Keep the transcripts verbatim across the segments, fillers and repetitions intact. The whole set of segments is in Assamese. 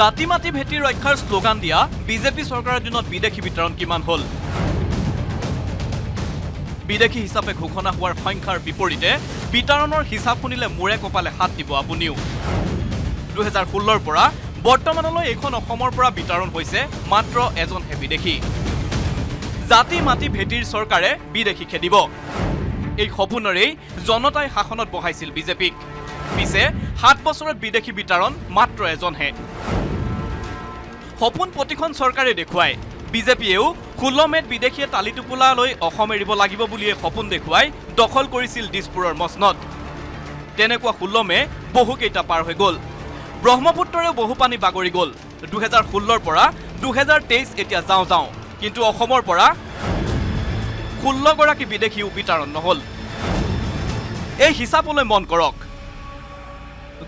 জাতিমাতি ভেটি ৰক্ষাৰ স্লোগান দিয়া বিজেপি চৰকাৰৰ দিনত বিদেশী বিতৰণ কিমান হ'ল বিদেশী হিচাপে ঘোষণা হোৱাৰ সংখ্যাৰ বিপৰীতে বিতৰণৰ হিচাপ শুনিলে মুৰে কপালে হাত দিব আপুনিও দুই হাজাৰ ষোল্ল পৰা বৰ্তমানলৈ এখন অসমৰ পৰা বিতৰণ হৈছে মাত্ৰ এজন হে বিদেশী জাতিমাতি ভেটিৰ চৰকাৰে বিদেশী খেদিব এই খবুনৰেই জনতাই শাসনত বহাইছিল বিজেপিক পিছে সাত বছৰত বিদেশী বিতৰণ মাত্ৰ এজন হে হপন প্ৰতিখন চৰকাৰে দেখুৱাই বিজেপিয়েও ষোল্ল মেত বিদেশীয়ে তালিটুপুলা লৈ অসম এৰিব লাগিব বুলিয়ে হপন দেখুৱাই দখল কৰিছিল দিছপুৰৰ মসনদ তেনেকুৱা ষোল্ল মে বহুকেইটা পাৰ হৈ গল ব্ৰহ্মপুত্ৰৰে বহু পানী বাগৰি গল দুই হাজাৰ ষোল্ল পৰা দুই হাজাৰ তেইছ এতিয়া যাও যাও কিন্তু অসমৰ পৰা ষোল্ল গৰাকী বিদেশীও বিতৰণ নহল এই হিচাপলৈ মন কৰক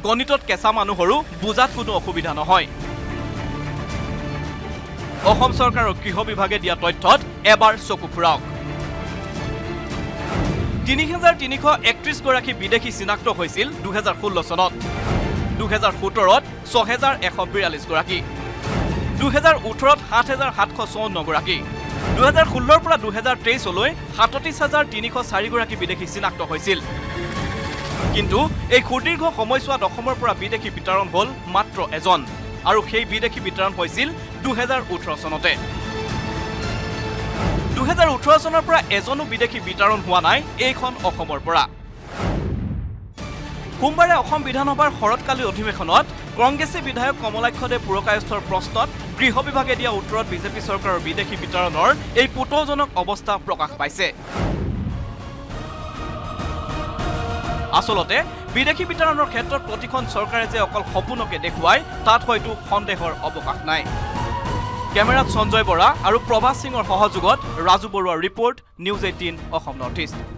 গণিতত কেঁচা মানুহৰো বুজাত কোনো অসুবিধা নহয় অসম চৰকাৰৰ গৃহ বিভাগে দিয়া তথ্যত এবাৰ চকু ফুৰাওক তিনি হাজাৰ তিনিশ একত্ৰিশ গৰাকী বিদেশী চিনাক্ত হৈছিল দুই হাজাৰ ষোল্ল চনত দুই হাজাৰ সোতৰ ছয় হাজাৰ এশ বিয়াল্লিছ গৰাকী দুই হাজাৰ ওঠৰ সাত হাজাৰ সাতশ চৌৱন্ন গৰাকী দুই হাজাৰ ষোল্ল পৰা দুই হাজাৰ তেইছ লৈ সাতত্ৰিছ হাজাৰ তিনিশ চাৰি গৰাকী বিদেশী চিনাক্ত হৈছিল কিন্তু এই খুদীৰ্ঘ সময়ছোৱাত অসমৰ পৰা বিদেশী বিতৰণ হ'ল মাত্ৰ এজন আৰু সেই বিদেশী বিতৰণ হৈছিল দুই হাজাৰ ওঠৰ চনতে দুই হাজাৰ ওঠৰ চনৰ পৰা এজনো বিদেশী বিতৰণ হোৱা নাই এইখন অসমৰ পৰা সোমবাৰে অসম বিধানসভাৰ শৰৎকালীন অধিৱেশনত কংগ্ৰেছী বিধায়ক কমলাক্ষ দে পুৰকায়স্থৰ প্ৰশ্নত গৃহ বিভাগে দিয়া উত্তৰত বিজেপি চৰকাৰৰ বিদেশী বিতৰণৰ এই পুতৌজনক অৱস্থা প্ৰকাশ পাইছে আসলতে বিদেশী বিতৰণৰ ক্ষেত্ৰত প্ৰতিখন চৰকাৰে যে অকল সপোনকে দেখুৱাই তাত হয়তো সন্দেহৰ অৱকাশ নাই কেমেৰাত সঞ্জয় বৰা আৰু প্ৰভাস সিঙৰ সহযোগত ৰাজু বৰুৱাৰ report news eighteen Assam north east